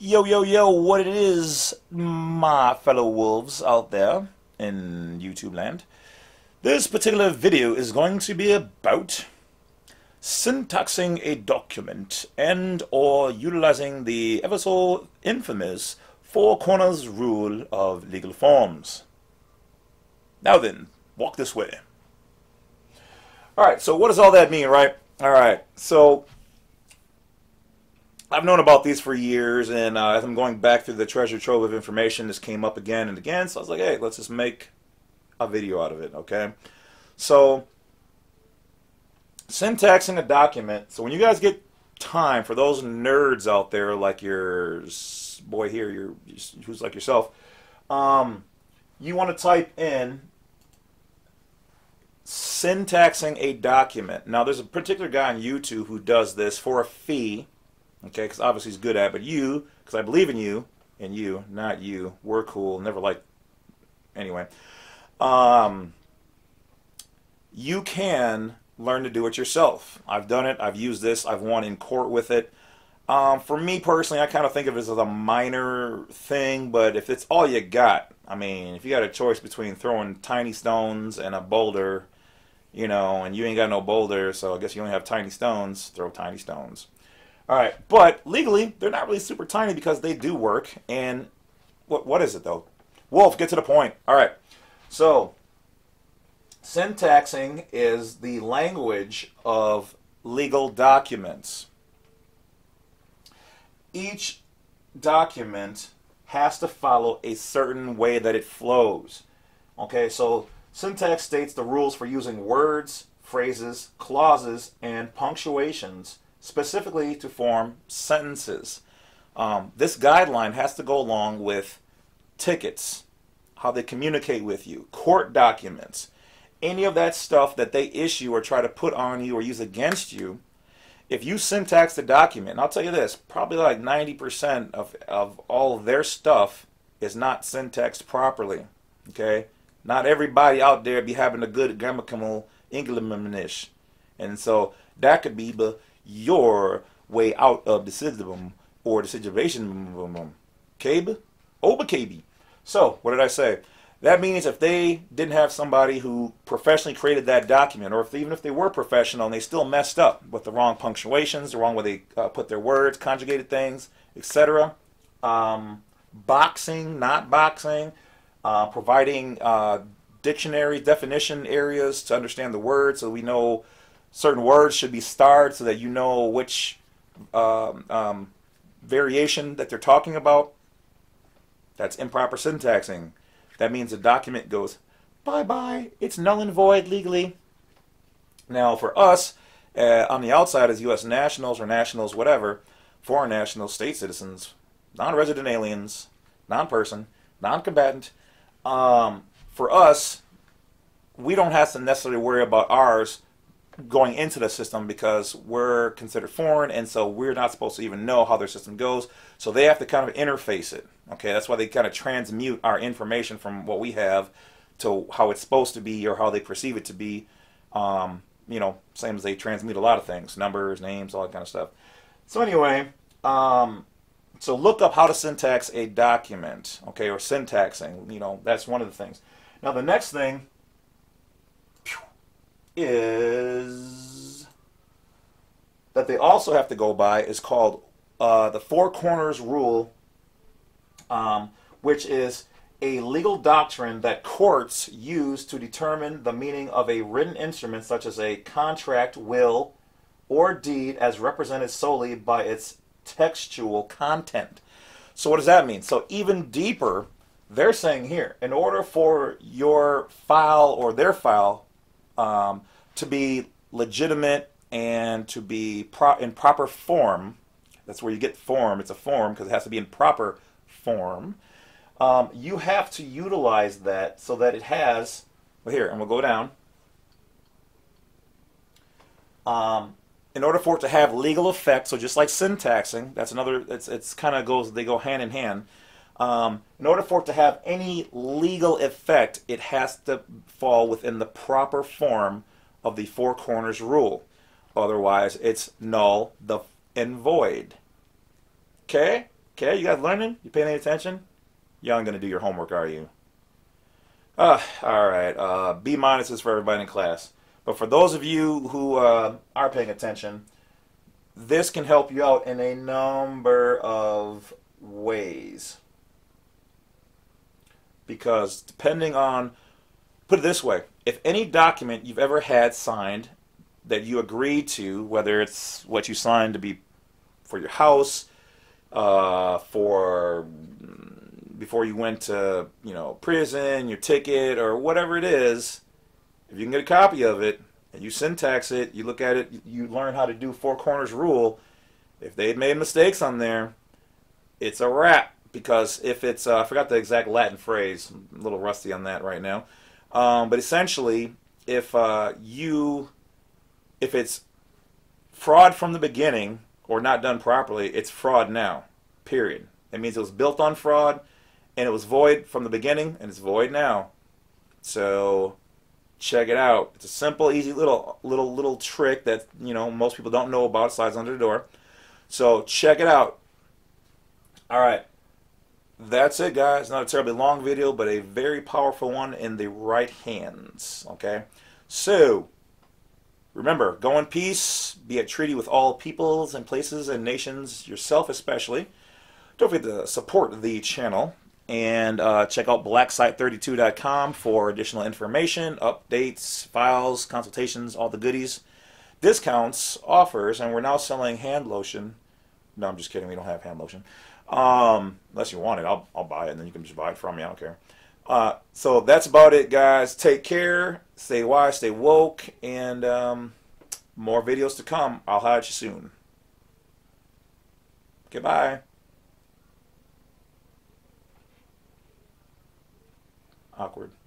Yo, yo, yo, what it is, my fellow wolves out there in YouTube land. This particular video is going to be about syntaxing a document and or utilizing the ever so infamous Four Corners Rule of legal forms. Now then, walk this way. Alright, so what does all that mean, right? Alright, so I've known about these for years, and as I'm going back through the treasure trove of information, this came up again and again, so I was like, hey, let's just make a video out of it, okay? So, syntaxing a document. So when you guys get time, for those nerds out there like your boy here, who's like yourself, you want to type in syntaxing a document. Now, there's a particular guy on YouTube who does this for a fee. Okay, because obviously he's good at it, but you, because I believe in you, and you, not you, we're cool, never like, anyway. You can learn to do it yourself. I've done it, I've used this, I've won in court with it. For me personally, I kind of think of it as a minor thing, but if it's all you got, I mean, if you got a choice between throwing tiny stones and a boulder, you know, and you ain't got no boulder, so I guess you only have tiny stones, throw tiny stones. Alright, but legally, they're not really super tiny because they do work, and what is it though? Wolf, get to the point. Alright, so syntaxing is the language of legal documents. Each document has to follow a certain way that it flows. Okay, so syntax states the rules for using words, phrases, clauses, and punctuations specifically to form sentences. This guideline has to go along with tickets, how they communicate with you, court documents, any of that stuff that they issue or try to put on you or use against you. If you syntax the document, and I'll tell you this, probably like 90% of all of their stuff is not syntaxed properly. Okay? Not everybody out there be having a good grammatical English. And so that could be the your way out of the system or the situation. Cabe? Oba KB. So, what did I say? That means if they didn't have somebody who professionally created that document, or if they, even if they were professional and they still messed up with the wrong punctuations, the wrong way they put their words, conjugated things, etc. Boxing, not boxing, providing dictionary definition areas to understand the words so we know certain words should be starred so that you know which variation that they're talking about. That's improper syntaxing. That means the document goes bye-bye. It's null and void legally. Now for us, on the outside as U.S. nationals or nationals, whatever, foreign nationals, state citizens, non-resident aliens, non-person, non-combatant, for us, we don't have to necessarily worry about ours going into the system because we're considered foreign, and so we're not supposed to even know how their system goes, so they have to kind of interface it. Okay, that's why they kind of transmute our information from what we have to how it's supposed to be or how they perceive it to be, you know, same as they transmute a lot of things, numbers, names, all that kind of stuff. So anyway, so look up how to syntax a document, okay, or syntaxing, you know, that's one of the things. Now the next thing is that they also have to go by is called the Four Corners Rule, which is a legal doctrine that courts use to determine the meaning of a written instrument such as a contract, will, or deed as represented solely by its textual content. So what does that mean? So even deeper, they're saying here, in order for your file or their file to be legitimate and to be in proper form, that's where you get form, it's a form because it has to be in proper form, you have to utilize that so that it has, well here, and we'll go down, in order for it to have legal effect, so just like syntaxing, that's another, it's kind of goes, they go hand in hand. In order for it to have any legal effect, it has to fall within the proper form of the Four Corners Rule. Otherwise, it's null and void. Okay? Okay, you guys learning? You paying any attention? Y'all ain't gonna do your homework, are you? Alright, B minuses for everybody in class. But for those of you who are paying attention, this can help you out in a number of ways. Because depending on, put it this way, if any document you've ever had signed that you agreed to, whether it's what you signed to be for your house, for before you went to, you know, prison, your ticket, or whatever it is, if you can get a copy of it and you syntax it, you look at it, you learn how to do Four Corners Rule, if they've made mistakes on there, it's a wrap. Because if it's, I forgot the exact Latin phrase, I'm a little rusty on that right now, but essentially, if it's fraud from the beginning or not done properly, it's fraud now, period. That means it was built on fraud, and it was void from the beginning, and it's void now. So check it out. It's a simple, easy little trick that, you know, most people don't know about. It slides under the door. So check it out. All right, that's it, guys. Not a terribly long video, but a very powerful one in the right hands. Okay, so remember, go in peace, be at treaty with all peoples and places and nations, yourself especially. Don't forget to support the channel and check out blacksite32.com for additional information, updates, files, consultations, all the goodies, discounts, offers, and we're now selling hand lotion. No, I'm just kidding. We don't have hand lotion. Unless you want it, I'll buy it, and then you can just buy it from me. I don't care. So that's about it, guys. Take care, stay wise, stay woke, and more videos to come. I'll holler at you soon. Goodbye. Awkward.